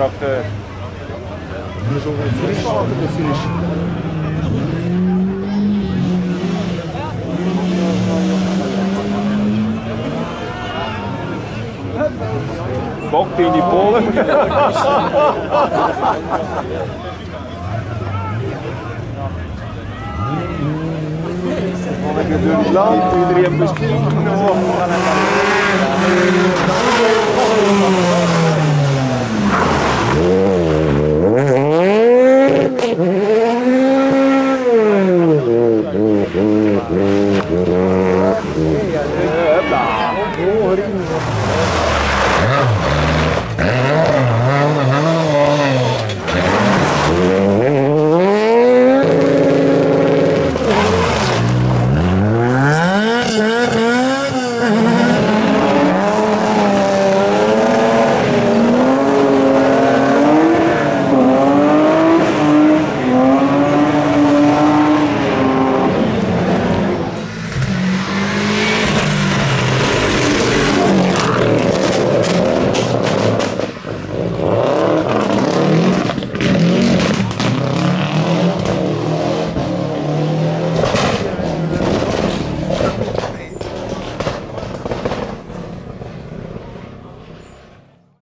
trochę do finiszu. Bokte in die Polen. Kom lekker door het land, iedereen bespreken.